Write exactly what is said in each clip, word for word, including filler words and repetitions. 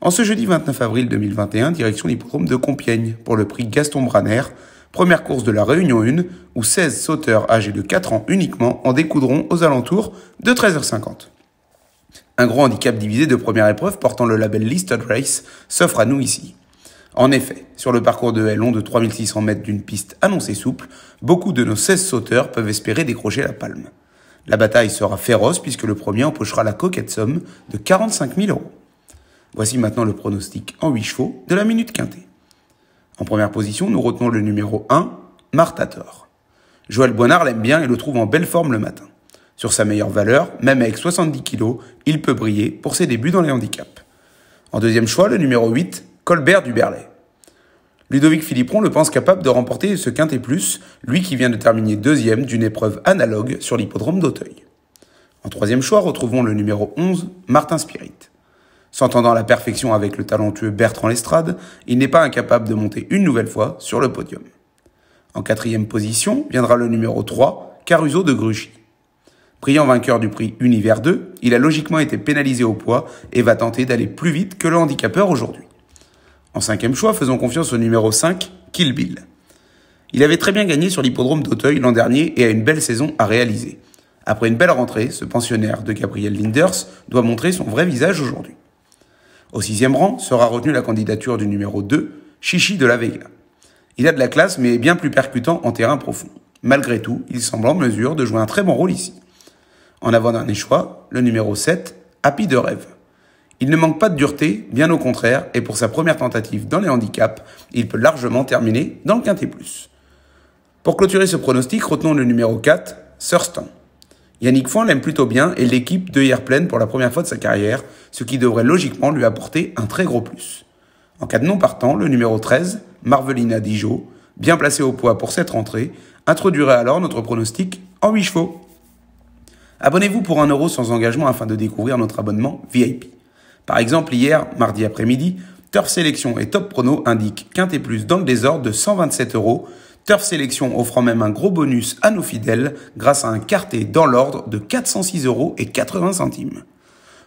En ce jeudi vingt-neuf avril deux mille vingt et un, direction l'hippodrome de Compiègne pour le prix Gaston Branère, première course de la Réunion un, où seize sauteurs âgés de quatre ans uniquement en découdront aux alentours de treize heures cinquante. Un gros handicap divisé de première épreuve portant le label Listed Race s'offre à nous ici. En effet, sur le parcours de haie long de trois mille six cents mètres d'une piste annoncée souple, beaucoup de nos seize sauteurs peuvent espérer décrocher la palme. La bataille sera féroce puisque le premier empochera la coquette somme de quarante-cinq mille euros. Voici maintenant le pronostic en huit chevaux de la Minute Quinté. En première position, nous retenons le numéro un, Martator. Joël Bonard l'aime bien et le trouve en belle forme le matin. Sur sa meilleure valeur, même avec soixante-dix kilos, il peut briller pour ses débuts dans les handicaps. En deuxième choix, le numéro huit, Colbert du Berlay. Ludovic Philipperon le pense capable de remporter ce Quinté Plus, lui qui vient de terminer deuxième d'une épreuve analogue sur l'hippodrome d'Auteuil. En troisième choix, retrouvons le numéro onze, Martin Spirit. S'entendant à la perfection avec le talentueux Bertrand Lestrade, il n'est pas incapable de monter une nouvelle fois sur le podium. En quatrième position viendra le numéro trois, Caruso de Gruchy. Brillant vainqueur du prix Univers deux, il a logiquement été pénalisé au poids et va tenter d'aller plus vite que le handicapeur aujourd'hui. En cinquième choix, faisons confiance au numéro cinq, Kill Bill. Il avait très bien gagné sur l'hippodrome d'Auteuil l'an dernier et a une belle saison à réaliser. Après une belle rentrée, ce pensionnaire de Gabriel Linders doit montrer son vrai visage aujourd'hui. Au sixième rang sera retenue la candidature du numéro deux, Chichi de la Vega. Il a de la classe mais est bien plus percutant en terrain profond. Malgré tout, il semble en mesure de jouer un très bon rôle ici. En avant-dernier choix, le numéro sept, Happy de rêve. Il ne manque pas de dureté, bien au contraire, et pour sa première tentative dans les handicaps, il peut largement terminer dans le Quinté Plus. Pour clôturer ce pronostic, retenons le numéro quatre, Sir Stan. Yannick Foin l'aime plutôt bien et l'équipe de hier pleine pour la première fois de sa carrière, ce qui devrait logiquement lui apporter un très gros plus. En cas de non partant, le numéro treize, Marvelina Dijot, bien placé au poids pour cette rentrée, introduirait alors notre pronostic en huit chevaux. Abonnez-vous pour un euro sans engagement afin de découvrir notre abonnement V I P. Par exemple, hier, mardi après-midi, Turf Sélection et Top Prono indiquent Quinté Plus dans le désordre de cent vingt-sept euros, Turf Sélection offrant même un gros bonus à nos fidèles grâce à un quarté dans l'ordre de quatre cent six euros et quatre-vingts centimes.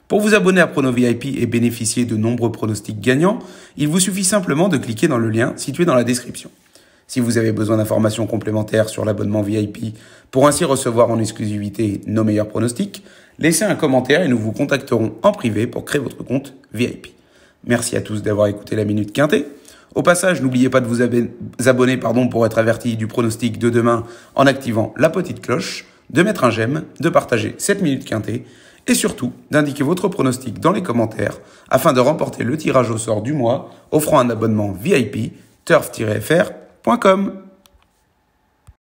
Pour vous abonner à PronoVIP et bénéficier de nombreux pronostics gagnants, il vous suffit simplement de cliquer dans le lien situé dans la description. Si vous avez besoin d'informations complémentaires sur l'abonnement V I P pour ainsi recevoir en exclusivité nos meilleurs pronostics, laissez un commentaire et nous vous contacterons en privé pour créer votre compte V I P. Merci à tous d'avoir écouté la Minute Quinté. Au passage, n'oubliez pas de vous abonner pardon, pour être averti du pronostic de demain en activant la petite cloche, de mettre un j'aime, de partager cette Minute Quinté et surtout d'indiquer votre pronostic dans les commentaires afin de remporter le tirage au sort du mois offrant un abonnement V I P turf tiret f r point com.